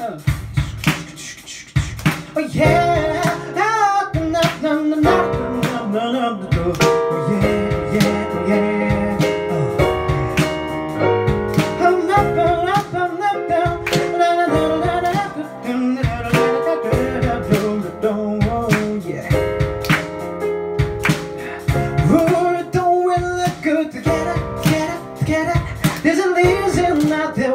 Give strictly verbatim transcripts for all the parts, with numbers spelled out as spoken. Uh. Oh yeah, oh yeah, yeah, yeah.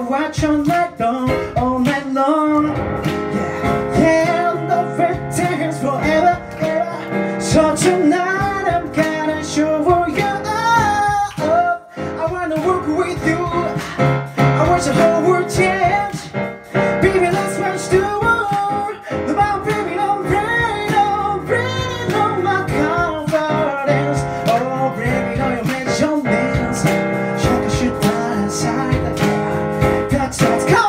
Watch all night long, all night long. Yeah, yeah, love returns forever, ever. So tonight I'm gonna show you up. I wanna work with you. I want the whole world change. Baby, let's rush to war. But my baby, don't break, don't break on my confidence. Oh, baby, don't you make your dance. Shaka should die inside. Let's go!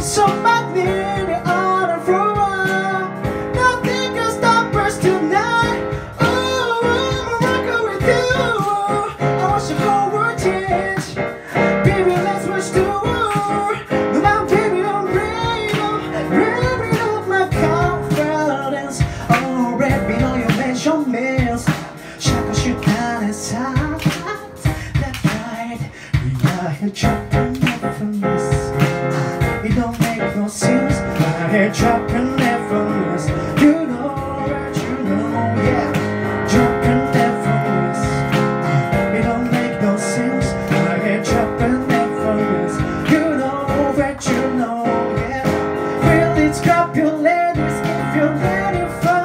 So magnetic on a floor. Nothing can stop us tonight. Oh, I'm a rocker with you. I watch the whole world change. Baby, let's watch the world. No, my baby, don't bring up, bring up my confidence. Oh, baby, don't you make your mess. Shaka shoot down inside. That's right. We are here jumping never from this. It don't make no sense. My head dropping there from us. You know what you know, yeah. Dropping there from us. It don't make no sense. My head dropping there from us. You know what you know, yeah. Well, it's got your ladies if you're ready for.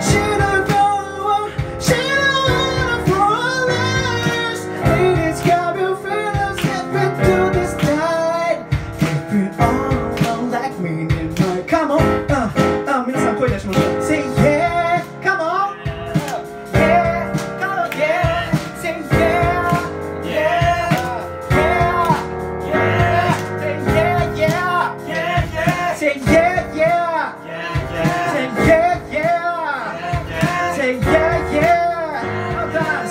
She don't go, she don't wanna fall us. Ladies, got your feelings if we do this time. Come on, uh, uh,皆さん声出しましょう。 Say yeah, come on, yeah, come on, yeah, say yeah, yeah, yeah, yeah, say yeah, yeah, yeah, yeah, say yeah, yeah, say yeah, yeah, say yeah, yeah,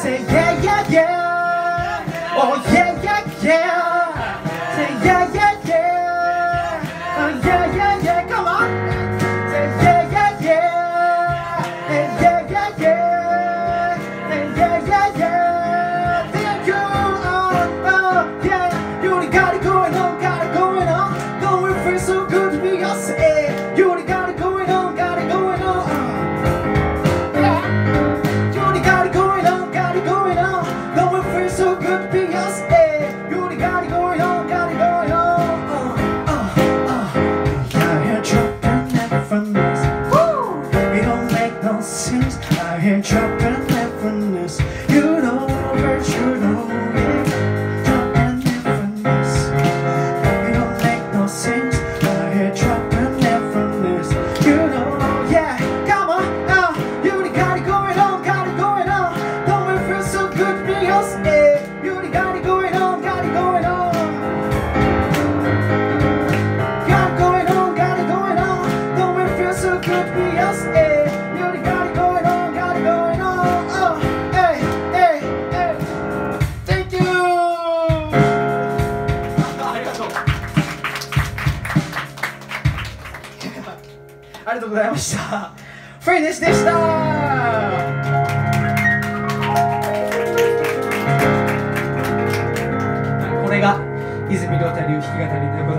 say yeah, yeah, yeah, oh yeah, yeah, yeah, say yeah, yeah, yeah, oh yeah, yeah, yeah. I hear dropping left from this. You know what you know, yeah. Dropping left from this. It don't make no sense. I hear dropping left from this. You know, yeah. Come on, oh, you got it going on, got it going on. Don't it feel so good to be us, yeah. You got it going on, got it going on. Got it going on, got it going on. Don't it feel so good to be us, yeah.ありがとうございました。フィニッシュでした。これが泉亮太流弾き語りでございます。